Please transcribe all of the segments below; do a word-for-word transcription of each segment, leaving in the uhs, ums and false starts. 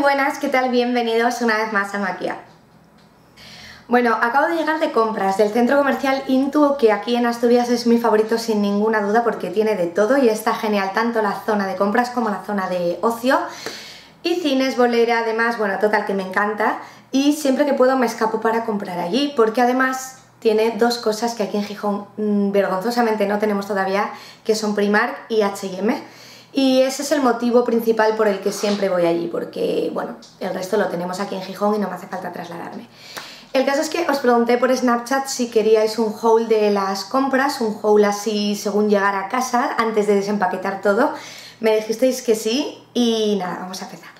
Buenas, ¿qué tal? Bienvenidos una vez más a MakyUp. Bueno, acabo de llegar de compras del centro comercial Intu, que aquí en Asturias es mi favorito sin ninguna duda porque tiene de todo y está genial, tanto la zona de compras como la zona de ocio y cines, bolera, además, bueno, total, que me encanta y siempre que puedo me escapo para comprar allí porque además tiene dos cosas que aquí en Gijón mmm, vergonzosamente no tenemos todavía, que son Primark y H y M. Y ese es el motivo principal por el que siempre voy allí, porque, bueno, el resto lo tenemos aquí en Gijón y no me hace falta trasladarme. El caso es que os pregunté por Snapchat si queríais un haul de las compras, un haul así según llegar a casa, antes de desempaquetar todo. Me dijisteis que sí y nada, vamos a empezar.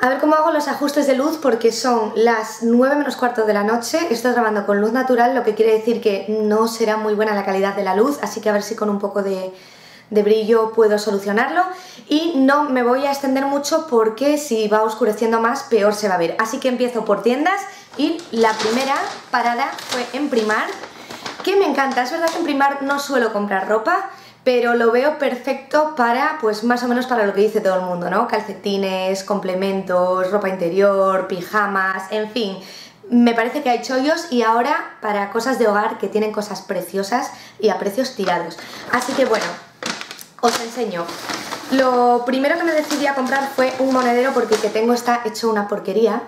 A ver cómo hago los ajustes de luz porque son las nueve menos cuarto de la noche, estoy grabando con luz natural, lo que quiere decir que no será muy buena la calidad de la luz, así que a ver si con un poco de... de brillo puedo solucionarlo y no me voy a extender mucho porque si va oscureciendo más peor se va a ver, así que empiezo por tiendas y la primera parada fue en Primark, que me encanta. Es verdad que en Primark no suelo comprar ropa, pero lo veo perfecto para, pues más o menos para lo que dice todo el mundo, ¿no? Calcetines, complementos, ropa interior, pijamas, en fin. Me parece que hay chollos y ahora para cosas de hogar que tienen cosas preciosas y a precios tirados, así que bueno, os enseño. Lo primero que me decidí a comprar fue un monedero porque el que tengo está hecho una porquería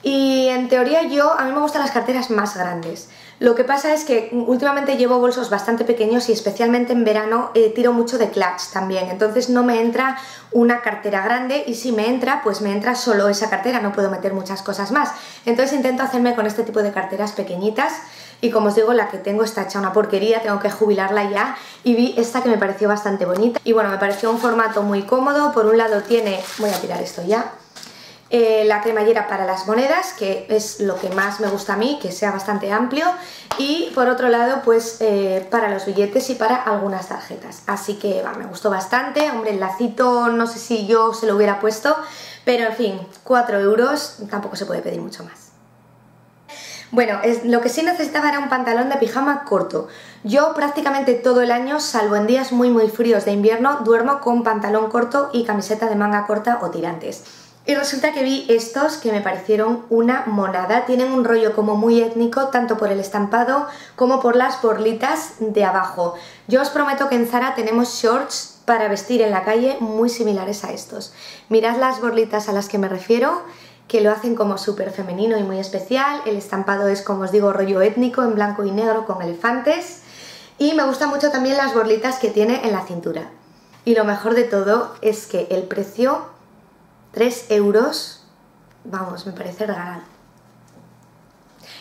y en teoría yo, a mí me gustan las carteras más grandes. Lo que pasa es que últimamente llevo bolsos bastante pequeños y especialmente en verano eh, tiro mucho de clutch también, entonces no me entra una cartera grande y si me entra, pues me entra solo esa cartera, no puedo meter muchas cosas más. Entonces intento hacerme con este tipo de carteras pequeñitas. Y como os digo, la que tengo está hecha una porquería, tengo que jubilarla ya. Y vi esta que me pareció bastante bonita. Y bueno, me pareció un formato muy cómodo. Por un lado tiene, voy a tirar esto ya, eh, la cremallera para las monedas, que es lo que más me gusta a mí, que sea bastante amplio. Y por otro lado, pues eh, para los billetes y para algunas tarjetas. Así que va, me gustó bastante. Hombre, el lacito no sé si yo se lo hubiera puesto, pero en fin, cuatro euros, tampoco se puede pedir mucho más. Bueno, es, lo que sí necesitaba era un pantalón de pijama corto. Yo prácticamente todo el año, salvo en días muy muy fríos de invierno, duermo con pantalón corto y camiseta de manga corta o tirantes. Y resulta que vi estos que me parecieron una monada. Tienen un rollo como muy étnico, tanto por el estampado como por las borlitas de abajo. Yo os prometo que en Zara tenemos shorts para vestir en la calle muy similares a estos. Mirad las borlitas a las que me refiero, que lo hacen como súper femenino y muy especial. El estampado es, como os digo, rollo étnico, en blanco y negro con elefantes. Y me gustan mucho también las borlitas que tiene en la cintura. Y lo mejor de todo es que el precio, tres euros, vamos, me parece regalado.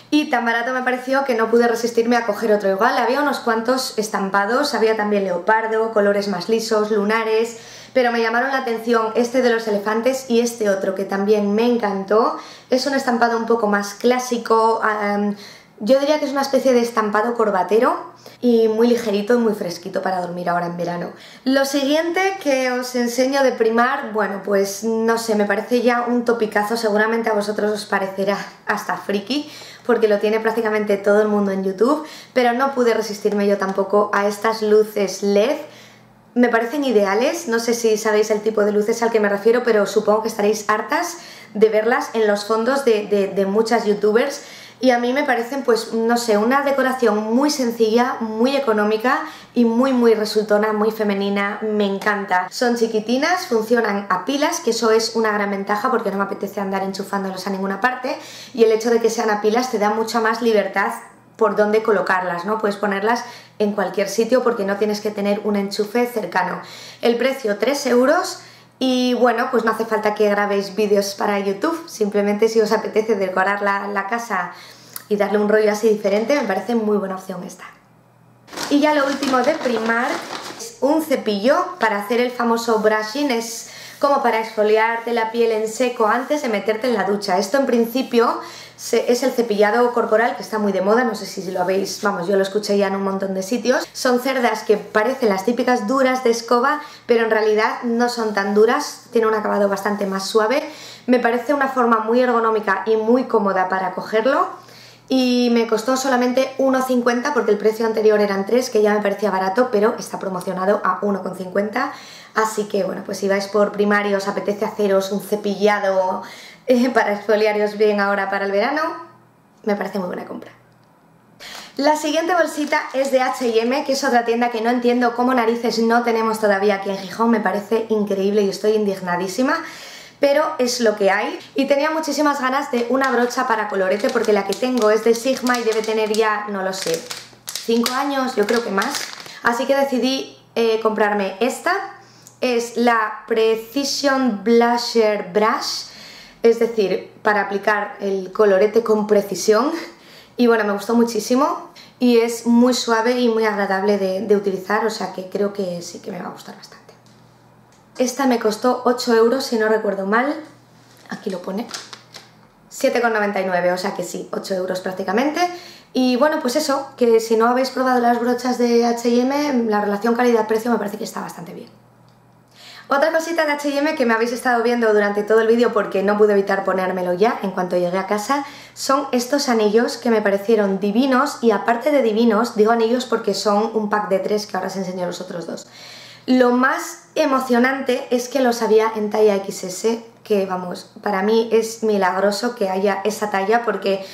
Y tan barato me pareció que no pude resistirme a coger otro igual. Había unos cuantos estampados, había también leopardo, colores más lisos, lunares, pero me llamaron la atención este de los elefantes y este otro que también me encantó. Es un estampado un poco más clásico, um, yo diría que es una especie de estampado corbatero y muy ligerito y muy fresquito para dormir ahora en verano. Lo siguiente que os enseño de Primark, bueno, pues no sé, me parece ya un topicazo, seguramente a vosotros os parecerá hasta friki, porque lo tiene prácticamente todo el mundo en YouTube, pero no pude resistirme yo tampoco a estas luces L E D. Me parecen ideales, no sé si sabéis el tipo de luces al que me refiero, pero supongo que estaréis hartas de verlas en los fondos de, de, de muchas youtubers y a mí me parecen, pues, no sé, una decoración muy sencilla, muy económica y muy muy resultona, muy femenina, me encanta. Son chiquitinas, funcionan a pilas, que eso es una gran ventaja porque no me apetece andar enchufándolos a ninguna parte y el hecho de que sean a pilas te da mucha más libertad por dónde colocarlas, ¿no? Puedes ponerlas en cualquier sitio porque no tienes que tener un enchufe cercano. El precio, tres euros, y bueno, pues no hace falta que grabéis vídeos para YouTube, simplemente si os apetece decorar la, la casa y darle un rollo así diferente, me parece muy buena opción esta. Y ya lo último de Primark es un cepillo para hacer el famoso brushing, es como para exfoliarte la piel en seco antes de meterte en la ducha. Esto en principio se, es el cepillado corporal, que está muy de moda, no sé si lo habéis, vamos, yo lo escuché ya en un montón de sitios. Son cerdas que parecen las típicas duras de escoba, pero en realidad no son tan duras, tiene un acabado bastante más suave. Me parece una forma muy ergonómica y muy cómoda para cogerlo. Y me costó solamente uno cincuenta porque el precio anterior eran tres, que ya me parecía barato, pero está promocionado a uno cincuenta. Así que bueno, pues si vais por Primark, os apetece haceros un cepillado eh, para exfoliaros bien ahora para el verano, me parece muy buena compra. La siguiente bolsita es de H y M, que es otra tienda que no entiendo cómo narices no tenemos todavía aquí en Gijón. Me parece increíble y estoy indignadísima, pero es lo que hay. Y tenía muchísimas ganas de una brocha para colorete porque la que tengo es de Sigma y debe tener ya, no lo sé, cinco años, yo creo que más. Así que decidí eh, comprarme esta. Es la Precision Blusher Brush, es decir, para aplicar el colorete con precisión. Y bueno, me gustó muchísimo y es muy suave y muy agradable de, de utilizar, o sea que creo que sí que me va a gustar bastante. Esta me costó ocho euros, si no recuerdo mal, aquí lo pone, siete con noventa y nueve, o sea que sí, ocho euros prácticamente. Y bueno, pues eso, que si no habéis probado las brochas de H y M, la relación calidad-precio me parece que está bastante bien. Otra cosita de H y M que me habéis estado viendo durante todo el vídeo porque no pude evitar ponérmelo ya en cuanto llegué a casa, son estos anillos que me parecieron divinos. Y aparte de divinos, digo anillos porque son un pack de tres que ahora os enseño los otros dos. Lo más emocionante es que los había en talla equis ese, que vamos, para mí es milagroso que haya esa talla porque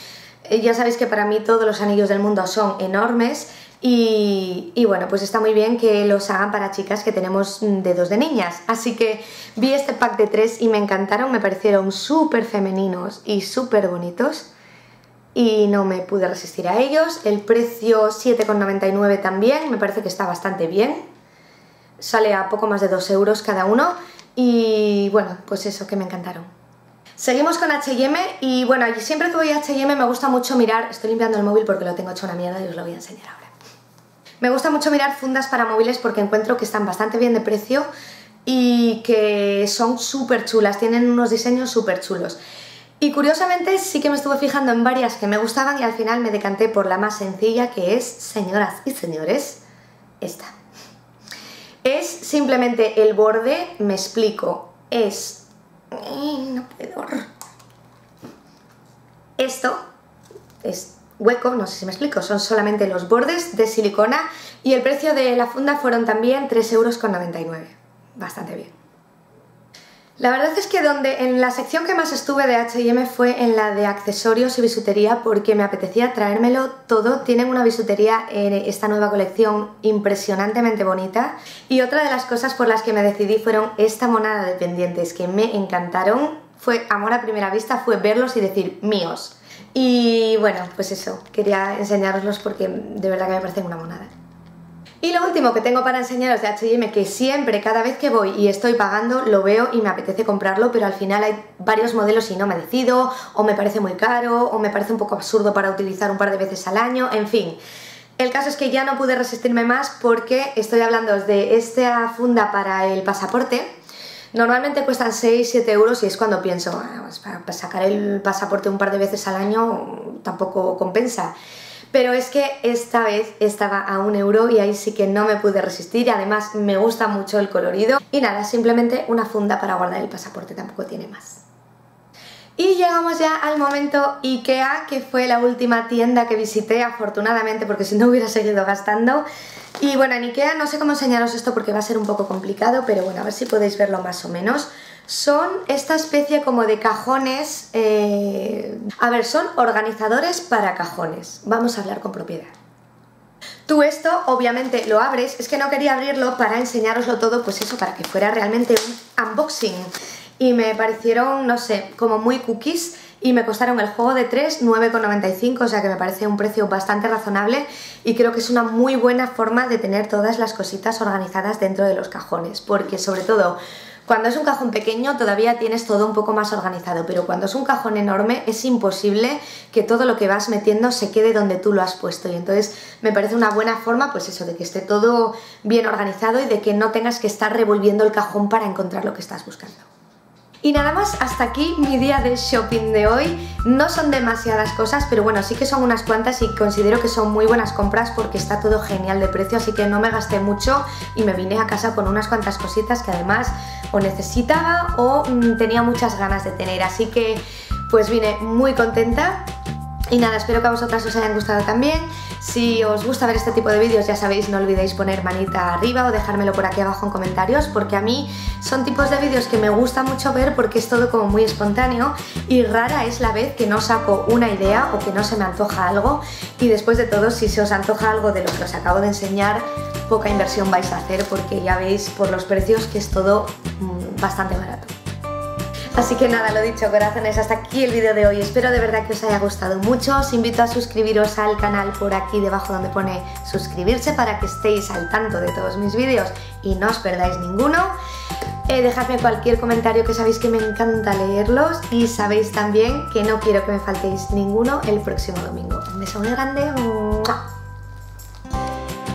ya sabéis que para mí todos los anillos del mundo son enormes y, y bueno, pues está muy bien que los hagan para chicas que tenemos dedos de niñas. Así que vi este pack de tres y me encantaron, me parecieron súper femeninos y súper bonitos y no me pude resistir a ellos. El precio siete con noventa y nueve también, me parece que está bastante bien. Sale a poco más de dos euros cada uno y bueno, pues eso, que me encantaron. Seguimos con H y M y bueno, siempre que voy a H y M me gusta mucho mirar, estoy limpiando el móvil porque lo tengo hecho una mierda y os lo voy a enseñar ahora. Me gusta mucho mirar fundas para móviles porque encuentro que están bastante bien de precio y que son súper chulas, tienen unos diseños súper chulos. Y curiosamente sí que me estuve fijando en varias que me gustaban y al final me decanté por la más sencilla, que es, señoras y señores, esta. Es simplemente el borde, me explico, es... no puedo... Esto es hueco, no sé si me explico, son solamente los bordes de silicona y el precio de la funda fueron también tres con noventa y nueve euros, bastante bien. La verdad es que donde en la sección que más estuve de H y M fue en la de accesorios y bisutería porque me apetecía traérmelo todo. Tienen una bisutería en esta nueva colección impresionantemente bonita y otra de las cosas por las que me decidí fueron esta monada de pendientes que me encantaron. Fue amor a primera vista, fue verlos y decir míos. Y bueno, pues eso, quería enseñároslos porque de verdad que me parecen una monada. Y lo último que tengo para enseñaros de H y M, que siempre, cada vez que voy y estoy pagando, lo veo y me apetece comprarlo, pero al final hay varios modelos y no me decido, o me parece muy caro, o me parece un poco absurdo para utilizar un par de veces al año, en fin. El caso es que ya no pude resistirme más porque estoy hablando de esta funda para el pasaporte. Normalmente cuestan seis siete euros y es cuando pienso, ah, pues para sacar el pasaporte un par de veces al año tampoco compensa. Pero es que esta vez estaba a un euro y ahí sí que no me pude resistir. Además me gusta mucho el colorido. Y nada, simplemente una funda para guardar el pasaporte, tampoco tiene más. Y llegamos ya al momento IKEA, que fue la última tienda que visité, afortunadamente, porque si no hubiera seguido gastando. Y bueno, en IKEA no sé cómo enseñaros esto porque va a ser un poco complicado, pero bueno, a ver si podéis verlo más o menos. Son esta especie como de cajones, eh... a ver, son organizadores para cajones, vamos a hablar con propiedad. Tú esto obviamente lo abres, es que no quería abrirlo para enseñároslo todo, pues eso, para que fuera realmente un unboxing. Y me parecieron, no sé, como muy cookies y me costaron el juego de tres, nueve con noventa y cinco, o sea que me parece un precio bastante razonable y creo que es una muy buena forma de tener todas las cositas organizadas dentro de los cajones, porque sobre todo Cuando es un cajón pequeño todavía tienes todo un poco más organizado, pero cuando es un cajón enorme es imposible que todo lo que vas metiendo se quede donde tú lo has puesto, y entonces me parece una buena forma, pues eso, de que esté todo bien organizado y de que no tengas que estar revolviendo el cajón para encontrar lo que estás buscando. Y nada más, hasta aquí mi día de shopping de hoy. No son demasiadas cosas, pero bueno, sí que son unas cuantas y considero que son muy buenas compras porque está todo genial de precio, así que no me gasté mucho y me vine a casa con unas cuantas cositas que además o necesitaba o tenía muchas ganas de tener, así que pues vine muy contenta. Y nada, espero que a vosotras os hayan gustado también. Si os gusta ver este tipo de vídeos, ya sabéis, no olvidéis poner manita arriba o dejármelo por aquí abajo en comentarios, porque a mí son tipos de vídeos que me gusta mucho ver porque es todo como muy espontáneo y rara es la vez que no saco una idea o que no se me antoja algo, y después de todo, si se os antoja algo de lo que os acabo de enseñar, poca inversión vais a hacer porque ya veis por los precios que es todo mmm, bastante barato. Así que nada, lo dicho, corazones, hasta aquí el vídeo de hoy. Espero de verdad que os haya gustado mucho. Os invito a suscribiros al canal por aquí debajo donde pone suscribirse para que estéis al tanto de todos mis vídeos y no os perdáis ninguno. Eh, dejadme cualquier comentario, que sabéis que me encanta leerlos, y sabéis también que no quiero que me faltéis ninguno el próximo domingo. Un beso muy grande.